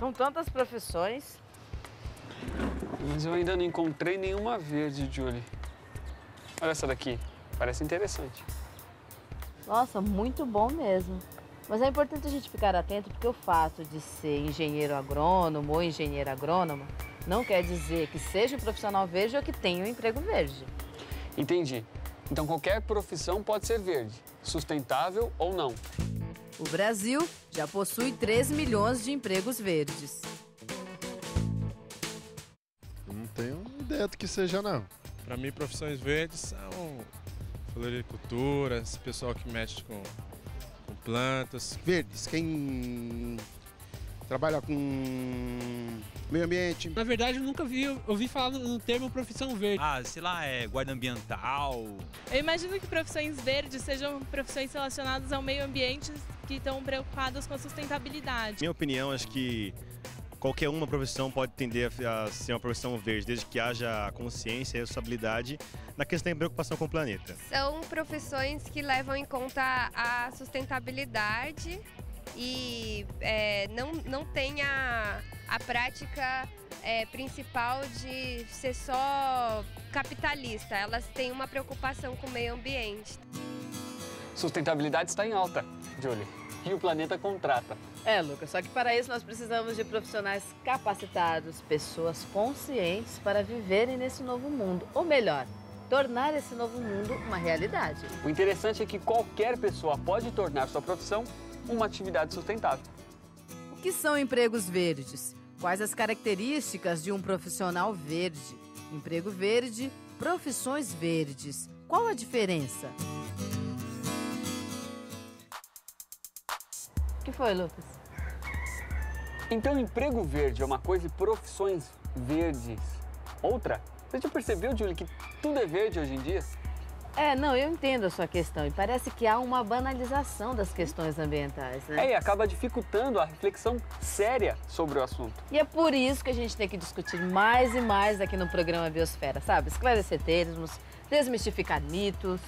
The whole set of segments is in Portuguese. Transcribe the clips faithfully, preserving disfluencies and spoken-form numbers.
São tantas profissões. Mas eu ainda não encontrei nenhuma verde, Julie. Olha essa daqui, parece interessante. Nossa, muito bom mesmo. Mas é importante a gente ficar atento, porque o fato de ser engenheiro agrônomo ou engenheira agrônoma não quer dizer que seja um profissional verde ou que tenha um emprego verde. Entendi. Então qualquer profissão pode ser verde, sustentável ou não. O Brasil já possui três milhões de empregos verdes. Eu não tenho ideia do que seja, não. Para mim, profissões verdes são floricultura, esse pessoal que mexe com, com plantas. Verdes, quem trabalha com meio ambiente. Na verdade, eu nunca vi, ouvi falar no termo profissão verde. Ah, sei lá, é guarda ambiental. Eu imagino que profissões verdes sejam profissões relacionadas ao meio ambiente, que estão preocupadas com a sustentabilidade. Minha opinião, acho que qualquer uma profissão pode tender a ser uma profissão verde, desde que haja consciência e responsabilidade na questão de preocupação com o planeta. São profissões que levam em conta a sustentabilidade e é, não, não tem a, a prática é, principal de ser só capitalista. Elas têm uma preocupação com o meio ambiente. Sustentabilidade está em alta, Julie, e o planeta contrata. É, Lucas, só que para isso nós precisamos de profissionais capacitados, pessoas conscientes para viverem nesse novo mundo, ou melhor, tornar esse novo mundo uma realidade. O interessante é que qualquer pessoa pode tornar sua profissão uma atividade sustentável. O que são empregos verdes? Quais as características de um profissional verde? Emprego verde, profissões verdes. Qual a diferença? O que foi, Lucas? Então, emprego verde é uma coisa e profissões verdes outra? Você já percebeu, Julie, que tudo é verde hoje em dia? É, não, eu entendo a sua questão e parece que há uma banalização das questões ambientais, né? É, e acaba dificultando a reflexão séria sobre o assunto. E é por isso que a gente tem que discutir mais e mais aqui no programa Biosfera, sabe? Esclarecer termos, desmistificar mitos.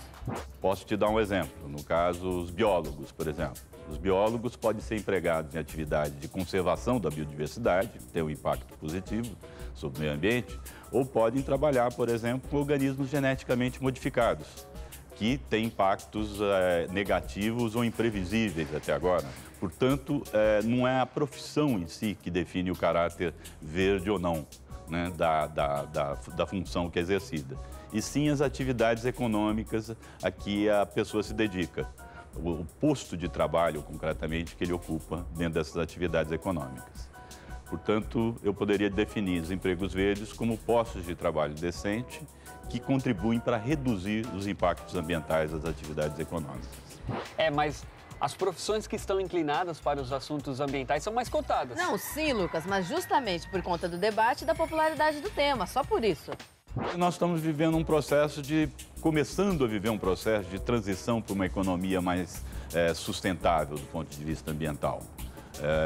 Posso te dar um exemplo, no caso, os biólogos, por exemplo. Os biólogos podem ser empregados em atividades de conservação da biodiversidade, ter um impacto positivo sobre o meio ambiente, ou podem trabalhar, por exemplo, com organismos geneticamente modificados, que têm impactos é, negativos ou imprevisíveis até agora. Portanto, é, não é a profissão em si que define o caráter verde ou não, né, da, da, da, da função que é exercida, e sim as atividades econômicas a que a pessoa se dedica, o posto de trabalho, concretamente, que ele ocupa dentro dessas atividades econômicas. Portanto, eu poderia definir os empregos verdes como postos de trabalho decente que contribuem para reduzir os impactos ambientais das atividades econômicas. É, mas as profissões que estão inclinadas para os assuntos ambientais são mais cotadas. Não, sim, Lucas, mas justamente por conta do debate e da popularidade do tema, só por isso. Nós estamos vivendo um processo de, começando a viver um processo de transição para uma economia mais é, sustentável do ponto de vista ambiental.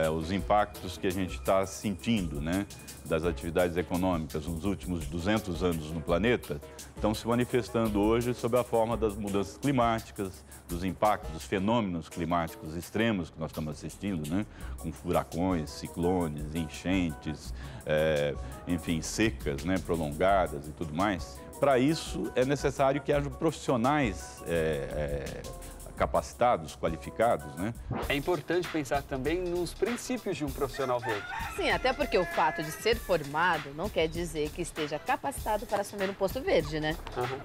É, os impactos que a gente está sentindo, né, das atividades econômicas nos últimos duzentos anos no planeta estão se manifestando hoje sob a forma das mudanças climáticas, dos impactos, dos fenômenos climáticos extremos que nós estamos assistindo, né, com furacões, ciclones, enchentes, é, enfim, secas, né, prolongadas e tudo mais. Para isso é necessário que haja profissionais é, é, capacitados, qualificados, né? É importante pensar também nos princípios de um profissional verde. Sim, até porque o fato de ser formado não quer dizer que esteja capacitado para assumir um posto verde, né? Uhum.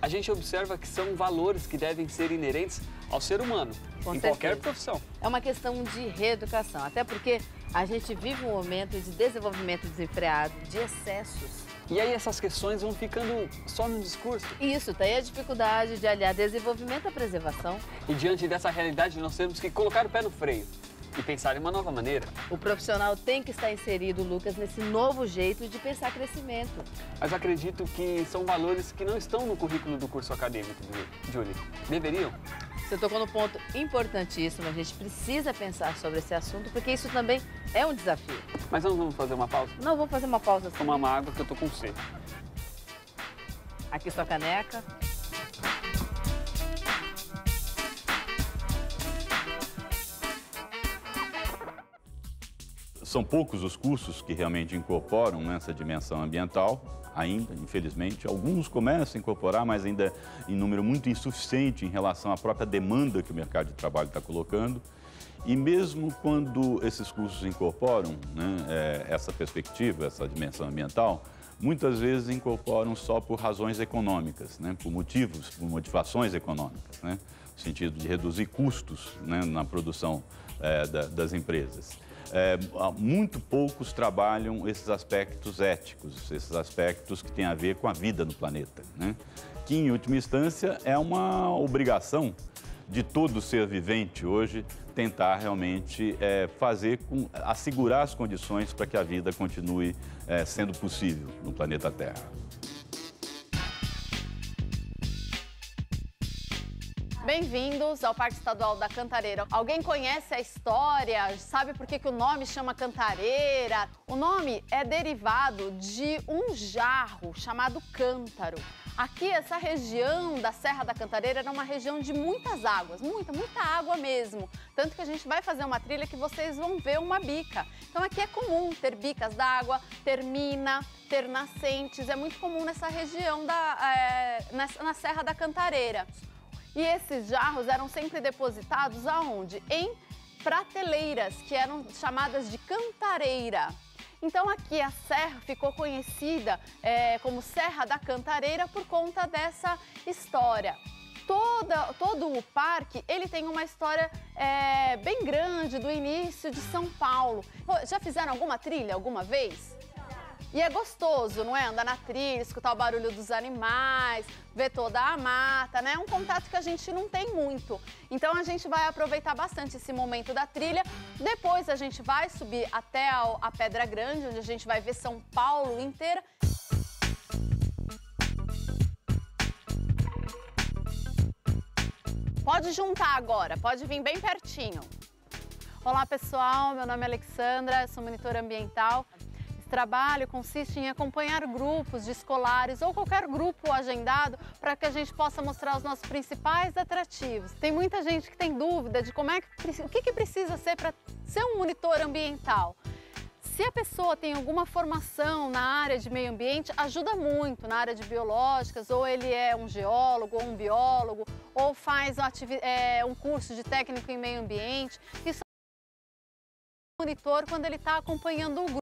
A gente observa que são valores que devem ser inerentes ao ser humano, com em certeza. Qualquer profissão. É uma questão de reeducação, até porque a gente vive um momento de desenvolvimento desenfreado, de excessos. E aí essas questões vão ficando só no discurso. Isso, daí a dificuldade de aliar desenvolvimento à preservação. E diante dessa realidade, nós temos que colocar o pé no freio e pensar em uma nova maneira. O profissional tem que estar inserido, Lucas, nesse novo jeito de pensar crescimento. Mas acredito que são valores que não estão no currículo do curso acadêmico, Julie. Deveriam? Você tocou num ponto importantíssimo, a gente precisa pensar sobre esse assunto, porque isso também é um desafio. Mas nós vamos fazer uma pausa? Não, vamos fazer uma pausa. Tomar uma água, que eu tô com sede. Aqui sua caneca. são poucos os cursos que realmente incorporam, né, essa dimensão ambiental, ainda, infelizmente. Alguns começam a incorporar, mas ainda em número muito insuficiente em relação à própria demanda que o mercado de trabalho está colocando. E mesmo quando esses cursos incorporam, né, é, essa perspectiva, essa dimensão ambiental, muitas vezes incorporam só por razões econômicas, né, por motivos, por motivações econômicas, né, no sentido de reduzir custos, né, na produção é, da, das empresas. É, muito poucos trabalham esses aspectos éticos, esses aspectos que têm a ver com a vida no planeta, né, que, em última instância, é uma obrigação de todo ser vivente hoje tentar realmente é, fazer, com, assegurar as condições para que a vida continue é, sendo possível no planeta Terra. Bem-vindos ao Parque Estadual da Cantareira. Alguém conhece a história? Sabe por que, que o nome chama Cantareira? O nome é derivado de um jarro chamado cântaro. Aqui, essa região da Serra da Cantareira era uma região de muitas águas, muita, muita água mesmo. Tanto que a gente vai fazer uma trilha que vocês vão ver uma bica. Então, aqui é comum ter bicas d'água, ter mina, ter nascentes. É muito comum nessa região, da, é, na, na Serra da Cantareira. E esses jarros eram sempre depositados aonde? Em prateleiras, que eram chamadas de cantareira. Então aqui a serra ficou conhecida é, como Serra da Cantareira por conta dessa história. Toda, todo o parque, ele tem uma história é, bem grande do início de São Paulo. Já fizeram alguma trilha alguma vez? E é gostoso, não é? Andar na trilha, escutar o barulho dos animais, ver toda a mata, né? É um contato que a gente não tem muito. Então a gente vai aproveitar bastante esse momento da trilha. Depois a gente vai subir até a Pedra Grande, onde a gente vai ver São Paulo inteira. Pode juntar agora, pode vir bem pertinho. Olá, pessoal, meu nome é Alexandra, sou monitora ambiental. Esse trabalho consiste em acompanhar grupos de escolares ou qualquer grupo agendado para que a gente possa mostrar os nossos principais atrativos. Tem muita gente que tem dúvida de como é que, o que, que precisa ser para ser um monitor ambiental. Se a pessoa tem alguma formação na área de meio ambiente, ajuda muito na área de biológicas, ou ele é um geólogo, ou um biólogo, ou faz é, um curso de técnico em meio ambiente. Isso é um monitor quando ele está acompanhando o grupo.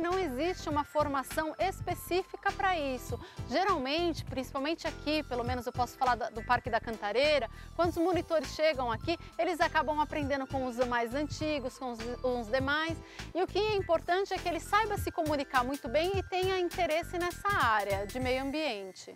Não existe uma formação específica para isso. Geralmente, principalmente aqui, pelo menos eu posso falar do Parque da Cantareira, quando os monitores chegam aqui, eles acabam aprendendo com os mais antigos, com os, com os demais. E o que é importante é que ele saiba se comunicar muito bem e tenha interesse nessa área de meio ambiente.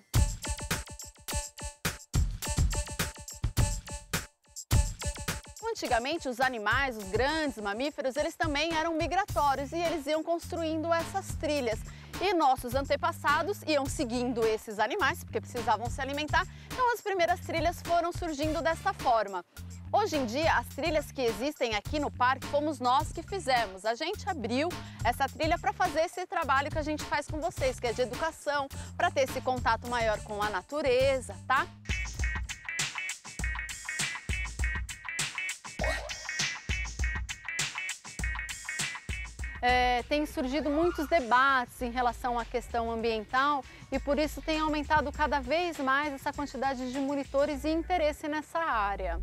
Antigamente, os animais, os grandes mamíferos, eles também eram migratórios e eles iam construindo essas trilhas. E nossos antepassados iam seguindo esses animais, porque precisavam se alimentar, então as primeiras trilhas foram surgindo dessa forma. Hoje em dia, as trilhas que existem aqui no parque fomos nós que fizemos. A gente abriu essa trilha para fazer esse trabalho que a gente faz com vocês, que é de educação, para ter esse contato maior com a natureza, tá? É, tem surgido muitos debates em relação à questão ambiental e por isso tem aumentado cada vez mais essa quantidade de monitores e interesse nessa área.